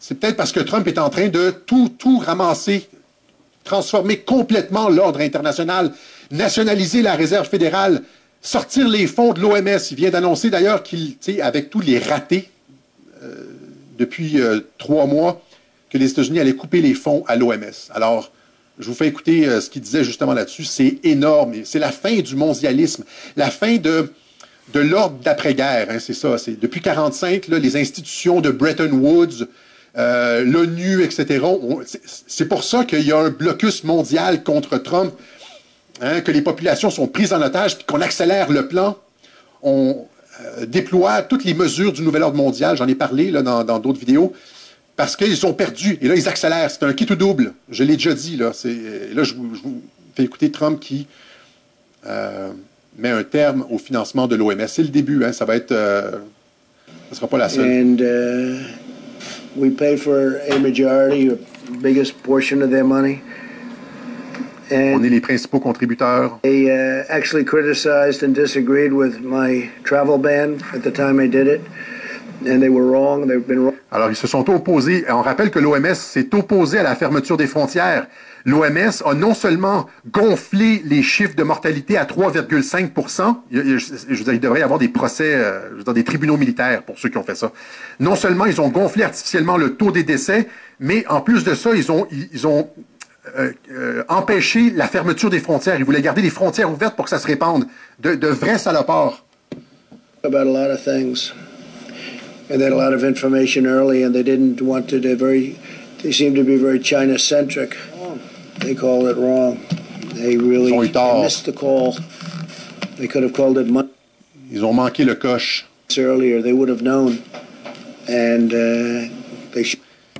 C'est peut-être parce que Trump est en train de tout ramasser, transformer complètement l'ordre international, nationaliser la réserve fédérale, sortir les fonds de l'OMS. Il vient d'annoncer d'ailleurs qu'il, tu sais, avec tous les ratés depuis 3 mois, que les États-Unis allaient couper les fonds à l'OMS. Alors, je vous fais écouter ce qu'il disait justement là-dessus. C'est énorme. C'est la fin du mondialisme, la fin de l'ordre d'après-guerre. Hein, c'est ça. Depuis 1945, les institutions de Bretton Woods, l'ONU, etc. C'est pour ça qu'il y a un blocus mondial contre Trump, hein, que les populations sont prises en otage, puis qu'on accélère le plan. On déploie toutes les mesures du nouvel ordre mondial. J'en ai parlé là, dans d'autres vidéos. Parce qu'ils ont perdu. Et là, ils accélèrent. C'est un qui tout double. Je l'ai déjà dit. Là, je vous fais écouter Trump qui met un terme au financement de l'OMS. C'est le début. Hein. Ça va être... ça ne sera pas la seule. And we pay for a majority, the biggest portion of their money. And on est les principaux contributeurs. They actually criticized and disagreed with my travel ban at the time I did it. And they were wrong. They've been wrong. Alors, ils se sont opposés. On rappelle que l'OMS s'est opposée à la fermeture des frontières. L'OMS a non seulement gonflé les chiffres de mortalité à 3,5 %, il devrait y avoir des procès dans des tribunaux militaires pour ceux qui ont fait ça. Non seulement ils ont gonflé artificiellement le taux des décès, mais en plus de ça, ils ont empêché la fermeture des frontières. Ils voulaient garder les frontières ouvertes pour que ça se répande. De vrais salopards. About a lot of things. And they had a lot of information early, and they didn't want to. They seemed to be very China-centric. They called it wrong. They really missed the call. They could have called it much earlier. They would have known. And they.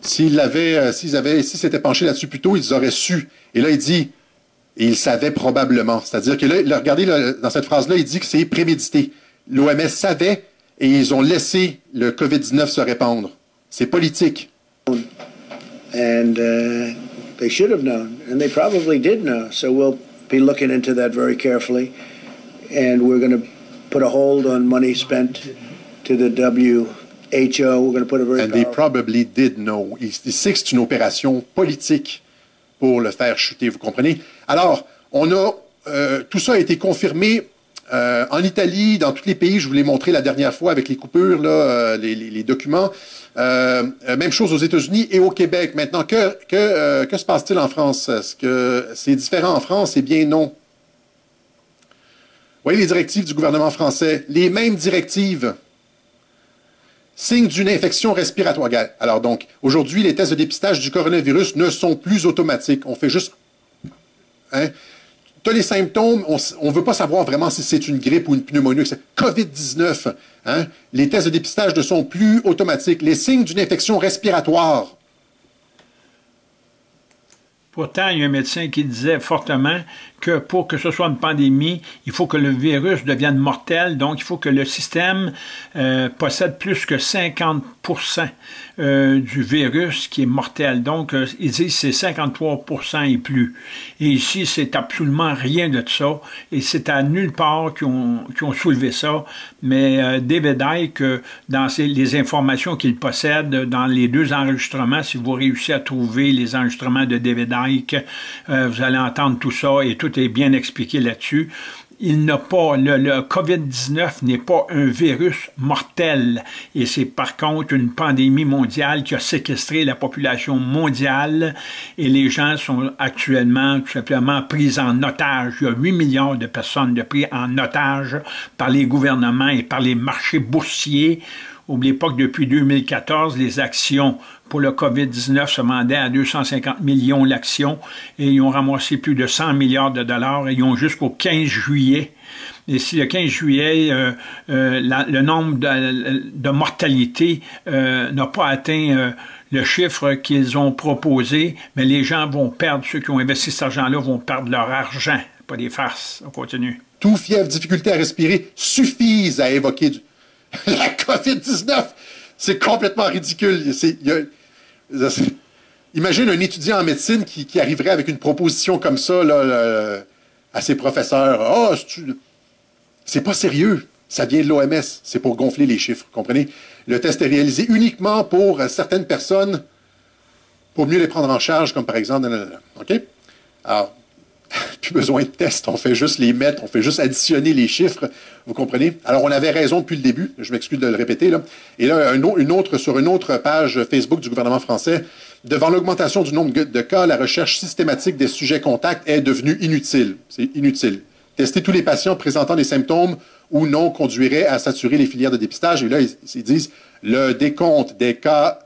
S'ils s'étaient penchés là-dessus plus tôt, ils auraient su. Et là, il dit, et ils savaient probablement. C'est-à-dire que là, regardez là, dans cette phrase-là, il dit que c'est prémédité. L'OMS savait. Et ils ont laissé le COVID-19 se répandre. C'est politique. And they should have known, and they probably did know. So we'll be looking into that very carefully, and we're going to put a hold on money spent to the WHO. We're going to put a very. And they probably did know. Ils savent que c'est une opération politique pour le faire chuter. Vous comprenez? Alors, on a tout ça a été confirmé. En Italie, dans tous les pays, je vous l'ai montré la dernière fois avec les coupures, là, les documents. Même chose aux États-Unis et au Québec. Maintenant, que se passe-t-il en France? Est-ce que c'est différent en France? Eh bien, non. Voyez les directives du gouvernement français. Les mêmes directives. Signe d'une infection respiratoire. Alors donc, aujourd'hui, les tests de dépistage du coronavirus ne sont plus automatiques. On fait juste... Hein? Tu as les symptômes, on ne veut pas savoir vraiment si c'est une grippe ou une pneumonie. COVID-19, hein? Les tests de dépistage ne sont plus automatiques. Les signes d'une infection respiratoire. Pourtant, il y a un médecin qui disait fortement que pour que ce soit une pandémie, il faut que le virus devienne mortel, donc il faut que le système possède plus que 50 % du virus qui est mortel. Donc, ils disent que c'est 53 % et plus. Et ici, c'est absolument rien de ça. Et c'est à nulle part qu'ils ont soulevé ça. Mais David Icke, dans les informations qu'il possède, dans les 2 enregistrements, si vous réussissez à trouver les enregistrements de David Icke, vous allez entendre tout ça et tout est bien expliqué là-dessus. Il n'a pas, le COVID-19 n'est pas un virus mortel et c'est par contre une pandémie mondiale qui a séquestré la population mondiale et les gens sont actuellement tout simplement pris en otage. Il y a 8 milliards de personnes prises en otage par les gouvernements et par les marchés boursiers. N'oubliez pas que depuis 2014, les actions pour le COVID-19 se vendaient à 250 millions l'action et ils ont ramassé plus de 100 milliards de dollars et ils ont jusqu'au 15 juillet D'ici le 15 juillet, le nombre de mortalité n'a pas atteint le chiffre qu'ils ont proposé, mais les gens vont perdre, ceux qui ont investi cet argent-là vont perdre leur argent. Pas des farces. On continue. Tout fièvre, difficulté à respirer suffisent à évoquer la COVID-19. C'est complètement ridicule. Imagine un étudiant en médecine qui arriverait avec une proposition comme ça à ses professeurs. Ah, c'est pas sérieux. Ça vient de l'OMS. C'est pour gonfler les chiffres, comprenez? Le test est réalisé uniquement pour certaines personnes, pour mieux les prendre en charge, comme par exemple... OK? Alors, plus besoin de tests. On fait juste les mettre, on fait juste additionner les chiffres. Vous comprenez? Alors, on avait raison depuis le début. Je m'excuse de le répéter, là. Et là, sur une autre page Facebook du gouvernement français... Devant l'augmentation du nombre de cas, la recherche systématique des sujets contacts est devenue inutile. C'est inutile. Tester tous les patients présentant des symptômes ou non conduirait à saturer les filières de dépistage. Et là, ils disent « Le décompte des cas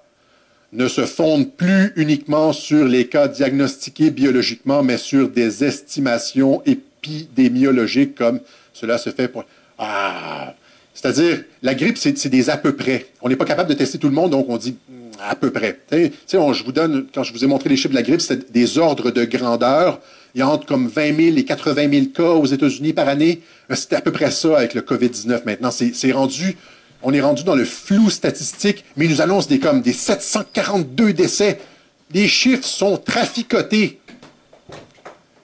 ne se fonde plus uniquement sur les cas diagnostiqués biologiquement, mais sur des estimations épidémiologiques comme cela se fait pour... » Ah! C'est-à-dire, la grippe, c'est des à peu près. On n'est pas capable de tester tout le monde, donc on dit... À peu près. Je vous donne, quand je vous ai montré les chiffres de la grippe, c'est des ordres de grandeur. Il y a entre comme 20 000 et 80 000 cas aux États-Unis par année. C'est à peu près ça avec le COVID-19 maintenant. On est rendu dans le flou statistique, mais ils nous annoncent comme des 742 décès. Les chiffres sont traficotés.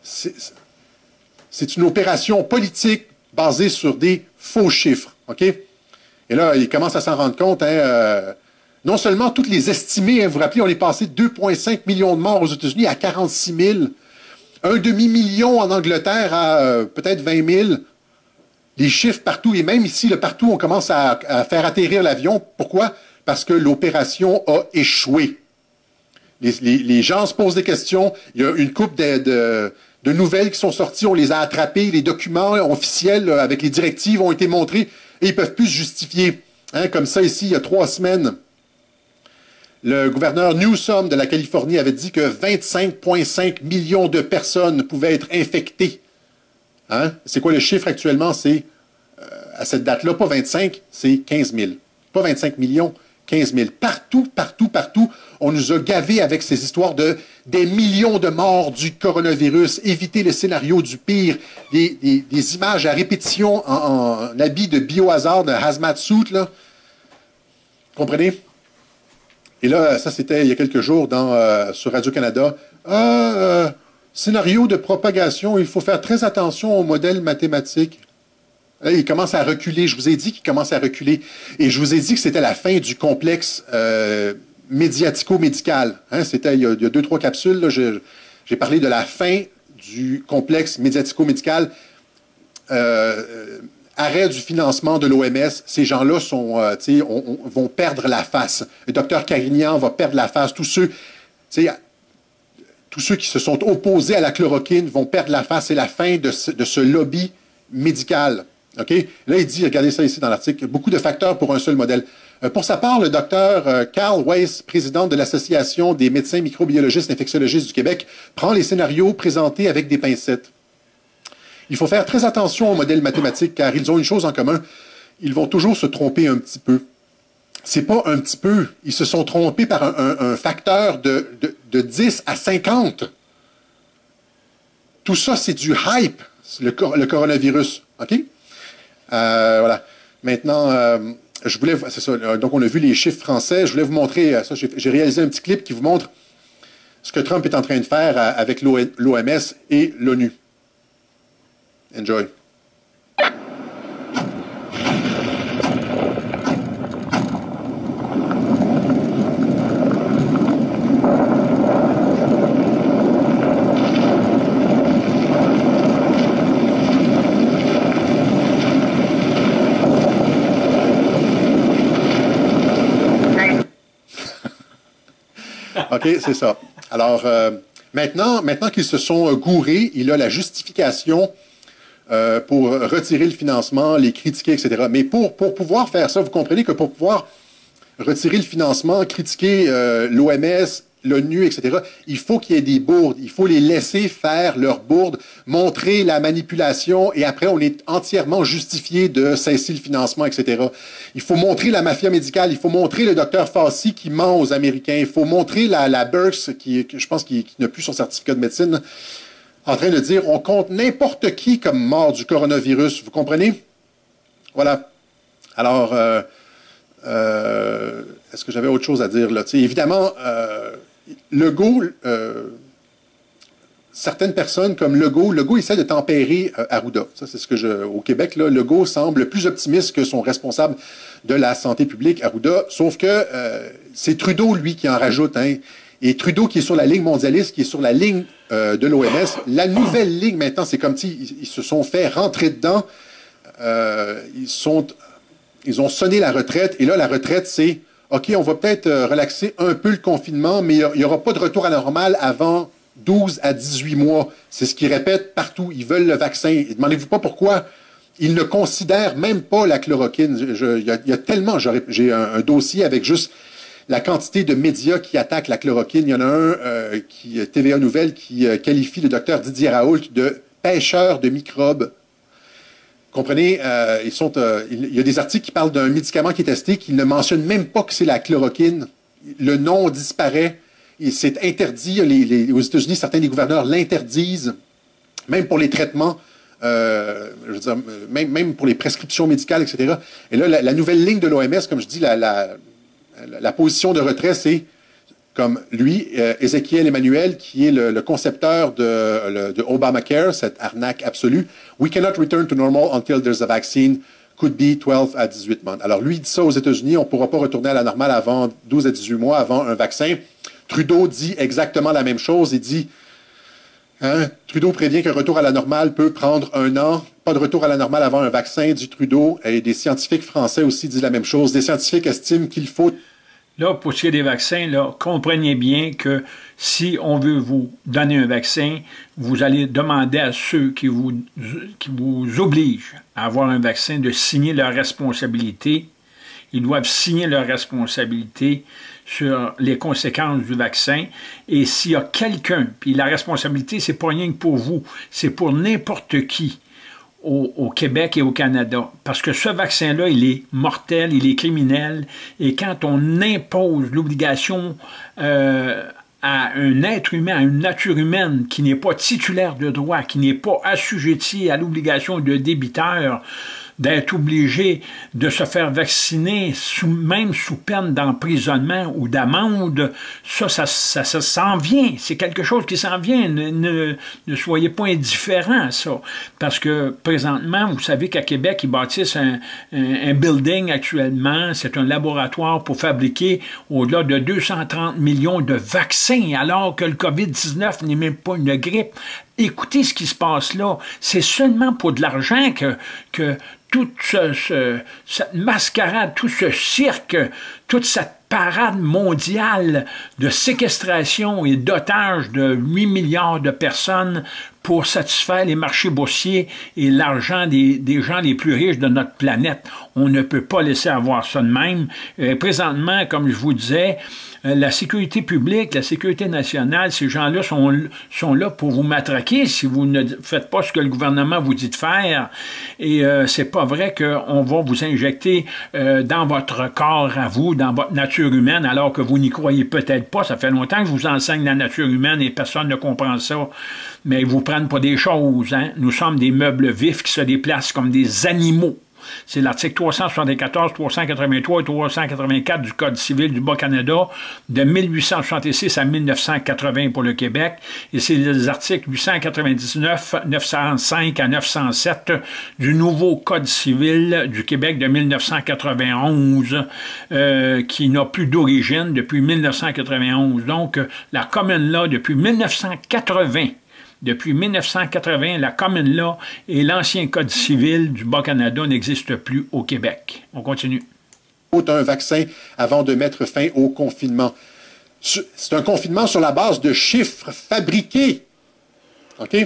C'est une opération politique basée sur des faux chiffres. OK? Et là, ils commencent à s'en rendre compte, hein, non seulement toutes les estimées, hein, vous vous rappelez, on est passé de 2,5 millions de morts aux États-Unis à 46 000. Un demi-million en Angleterre à peut-être 20 000. Les chiffres partout, et même ici, partout, on commence à faire atterrir l'avion. Pourquoi? Parce que l'opération a échoué. Les gens se posent des questions. Il y a une couple de nouvelles qui sont sorties, on les a attrapées. Les documents officiels avec les directives ont été montrés et ils ne peuvent plus se justifier. Hein, comme ça, ici, il y a 3 semaines... Le gouverneur Newsom de la Californie avait dit que 25,5 millions de personnes pouvaient être infectées. Hein? C'est quoi le chiffre actuellement? C'est, à cette date-là, pas 25, c'est 15 000. Pas 25 millions, 15 000. Partout, partout, partout, on nous a gavés avec ces histoires des millions de morts du coronavirus. Éviter le scénario du pire. Des images à répétition en habit de biohazard, de hazmat suit, là. Comprenez? Et là, ça, c'était il y a quelques jours sur Radio-Canada. Scénario de propagation, il faut faire très attention aux modèles mathématiques. Là, il commence à reculer. Je vous ai dit qu'il commence à reculer. Et je vous ai dit que c'était la fin du complexe médiatico-médical. Hein, c'était il y a 2-3 capsules. J'ai parlé de la fin du complexe médiatico-médical. Arrêt du financement de l'OMS, ces gens-là vont perdre la face. Le docteur Carignan va perdre la face. Tous ceux qui se sont opposés à la chloroquine vont perdre la face. C'est la fin de ce lobby médical. Okay? Là, il dit, regardez ça ici dans l'article, beaucoup de facteurs pour un seul modèle. Pour sa part, le docteur Carl Weiss, président de l'Association des médecins microbiologistes et infectiologistes du Québec, prend les scénarios présentés avec des pincettes. Il faut faire très attention aux modèles mathématiques, car ils ont une chose en commun. Ils vont toujours se tromper un petit peu. C'est pas un petit peu. Ils se sont trompés par un facteur de 10 à 50. Tout ça, c'est du hype, le coronavirus. OK? Voilà. Maintenant, je voulais... C'est ça. Donc, on a vu les chiffres français. Je voulais vous montrer... ça. J'ai réalisé un petit clip qui vous montre ce que Trump est en train de faire avec l'OMS et l'ONU. Enjoy. OK, c'est ça. Alors, maintenant qu'ils se sont gourés, il a la justification... pour retirer le financement, les critiquer, etc. Mais pour pouvoir faire ça, vous comprenez que pour pouvoir retirer le financement, critiquer l'OMS l'ONU, etc. Il faut qu'il y ait des bourdes. Il faut les laisser faire leurs bourdes, montrer la manipulation et après, on est entièrement justifié de cesser le financement, etc. Il faut montrer la mafia médicale. Il faut montrer le docteur Fauci qui ment aux Américains. Il faut montrer la Burks, qui je pense qui n'a plus son certificat de médecine, en train de dire, on compte n'importe qui comme mort du coronavirus. Vous comprenez? Voilà. Alors, est-ce que j'avais autre chose à dire là? T'sais, évidemment, Legault, certaines personnes comme Legault essaie de tempérer Arruda. Ça, c'est ce que au Québec, là, Legault semble plus optimiste que son responsable de la santé publique, Arruda, sauf que c'est Trudeau, lui, qui en rajoute, hein. Et Trudeau, qui est sur la ligne mondialiste, qui est sur la ligne de l'OMS, la nouvelle ligne, maintenant, c'est comme si ils se sont fait rentrer dedans, ils ont sonné la retraite, et là, la retraite, c'est, OK, on va peut-être relaxer un peu le confinement, mais il n'y aura pas de retour à la normale avant 12 à 18 mois. C'est ce qu'ils répètent partout. Ils veulent le vaccin. Et demandez-vous pas pourquoi. Ils ne considèrent même pas la chloroquine. Il y a tellement... J'ai un dossier avec juste... la quantité de médias qui attaquent la chloroquine. Il y en a un, TVA Nouvelle, qui qualifie le docteur Didier Raoult de pêcheur de microbes. Comprenez, il y a des articles qui parlent d'un médicament qui est testé, qui ne mentionnent même pas que c'est la chloroquine. Le nom disparaît. C'est interdit. Aux États-Unis, certains des gouverneurs l'interdisent, même pour les traitements. Je veux dire, même pour les prescriptions médicales, etc. Et là, la nouvelle ligne de l'OMS, comme je dis, la position de retrait, c'est comme lui, Ézéchiel Emmanuel, qui est le concepteur de Obamacare, cette arnaque absolue. « We cannot return to normal until there's a vaccine. Could be 12 à 18 months. » Alors, lui, il dit ça aux États-Unis, on ne pourra pas retourner à la normale avant 12 à 18 mois, avant un vaccin. Trudeau dit exactement la même chose. Il dit, hein, Trudeau prévient qu'un retour à la normale peut prendre un an. Pas de retour à la normale avant un vaccin, dit Trudeau. Et des scientifiques français aussi disent la même chose. Des scientifiques estiment qu'il faut... Là, pour ce qui est des vaccins, là, comprenez bien que si on veut vous donner un vaccin, vous allez demander à ceux qui vous obligent à avoir un vaccin de signer leur responsabilité. Ils doivent signer leur responsabilité sur les conséquences du vaccin. Et s'il y a quelqu'un, puis la responsabilité, c'est pas rien que pour vous, c'est pour n'importe qui au Québec et au Canada. Parce que ce vaccin-là, il est mortel, il est criminel. Et quand on impose l'obligation à un être humain, à une nature humaine qui n'est pas titulaire de droit, qui n'est pas assujettie à l'obligation de débiteur, d'être obligé de se faire vacciner, même sous peine d'emprisonnement ou d'amende, ça s'en vient. C'est quelque chose qui s'en vient. Ne soyez pas indifférents à ça. Parce que, présentement, vous savez qu'à Québec, ils bâtissent un building actuellement. C'est un laboratoire pour fabriquer au-delà de 230 millions de vaccins, alors que le COVID-19 n'est même pas une grippe. Écoutez ce qui se passe là. C'est seulement pour de l'argent que toute cette mascarade, tout ce cirque, toute cette parade mondiale de séquestration et d'otages de 8 milliards de personnes pour satisfaire les marchés boursiers et l'argent des gens les plus riches de notre planète. On ne peut pas laisser avoir ça de même. Présentement, comme je vous disais, la sécurité publique, la sécurité nationale, ces gens-là sont là pour vous matraquer si vous ne faites pas ce que le gouvernement vous dit de faire. Et c'est pas vrai qu'on va vous injecter dans votre corps à vous, dans votre nature humaine, alors que vous n'y croyez peut-être pas. Ça fait longtemps que je vous enseigne la nature humaine et personne ne comprend ça. Mais ils vous prennent pas des choses, hein? Nous sommes des meubles vifs qui se déplacent comme des animaux. C'est l'article 374, 383 et 384 du Code civil du Bas-Canada de 1866 à 1980 pour le Québec. Et c'est les articles 899, 905 à 907 du nouveau Code civil du Québec de 1991 qui n'a plus d'origine depuis 1991. Donc, la commune là depuis 1980. Depuis 1980, la commune law et l'ancien Code civil du Bas-Canada n'existent plus au Québec. On continue. Il faut un vaccin avant de mettre fin au confinement. C'est un confinement sur la base de chiffres fabriqués. OK?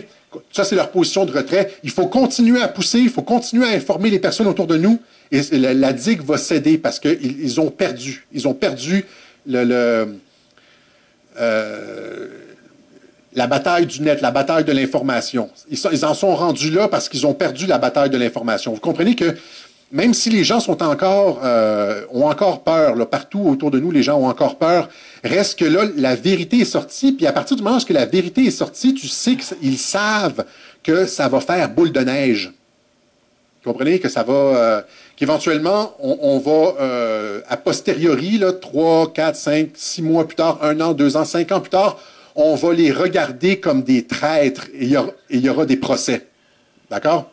Ça, c'est leur position de retrait. Il faut continuer à pousser, il faut continuer à informer les personnes autour de nous et la digue va céder parce qu'ils ont perdu. Ils ont perdu la bataille du net, la bataille de l'information. Ils en sont rendus là parce qu'ils ont perdu la bataille de l'information. Vous comprenez que même si les gens sont encore, ont encore peur, là, partout autour de nous, les gens ont encore peur, reste que là, la vérité est sortie. Puis à partir du moment où la vérité est sortie, tu sais qu'ils savent que ça va faire boule de neige. Vous comprenez que ça va... qu'éventuellement, on va, a posteriori, là, 3, 4, 5, 6 mois plus tard, 1 an, 2 ans, 5 ans plus tard, on va les regarder comme des traîtres et il y aura des procès. D'accord?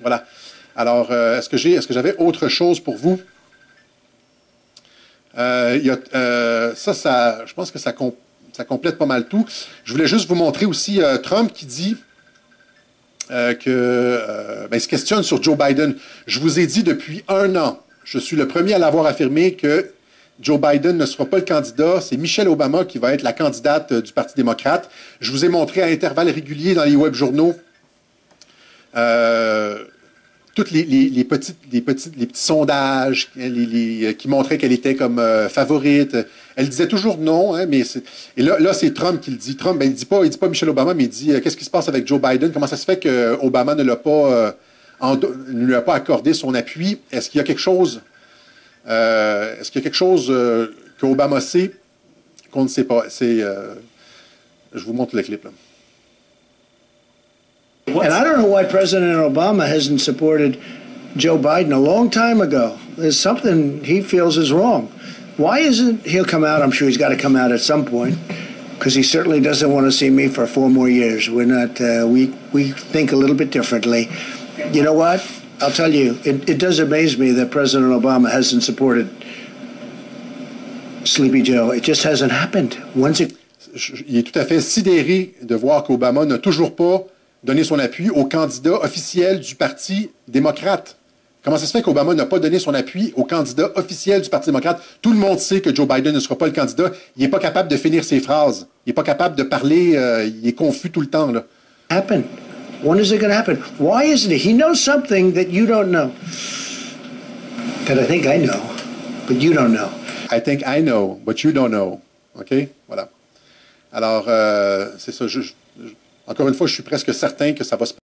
Voilà. Alors, est-ce que j'avais autre chose pour vous? Je pense que ça complète pas mal tout. Je voulais juste vous montrer aussi Trump qui dit il se questionne sur Joe Biden. Je vous ai dit depuis 1 an, je suis le premier à l'avoir affirmé que Joe Biden ne sera pas le candidat. C'est Michelle Obama qui va être la candidate du Parti démocrate. Je vous ai montré à intervalles réguliers dans les web-journaux toutes les petits sondages qui montraient qu'elle était comme favorite. Elle disait toujours non, hein, mais là c'est Trump qui le dit. Trump, ben, il dit pas Michelle Obama, mais il dit qu'est-ce qui se passe avec Joe Biden? Comment ça se fait que Obama ne lui a pas accordé son appui? Est-ce qu'il y a quelque chose que Obama sait qu'on ne sait pas? Je vous montre le clip là. And I don't know why President Obama hasn't supported Joe Biden a long time ago. There's something he feels is wrong. Why isn't he'll come out? I'm sure he's got to come out at some point because he certainly doesn't want to see me for 4 more years. We're not. We think a little bit differently. You know what? I'll tell you. It does amaze me that President Obama hasn't supported Sleepy Joe. It just hasn't happened. When's it? Il est tout à fait sidéré de voir qu'Obama n'a toujours pas donner son appui au candidat officiel du Parti démocrate. Comment ça se fait qu'Obama n'a pas donné son appui au candidat officiel du Parti démocrate? Tout le monde sait que Joe Biden ne sera pas le candidat. Il n'est pas capable de finir ses phrases. Il n'est pas capable de parler. Il est confus tout le temps. Là. Happen. When is it going to happen? Why isn't it? He knows something that you don't know. That I think I know, but you don't know. I think I know, but you don't know. OK? Voilà. Alors, c'est ça. Encore une fois, je suis presque certain que ça va se passer.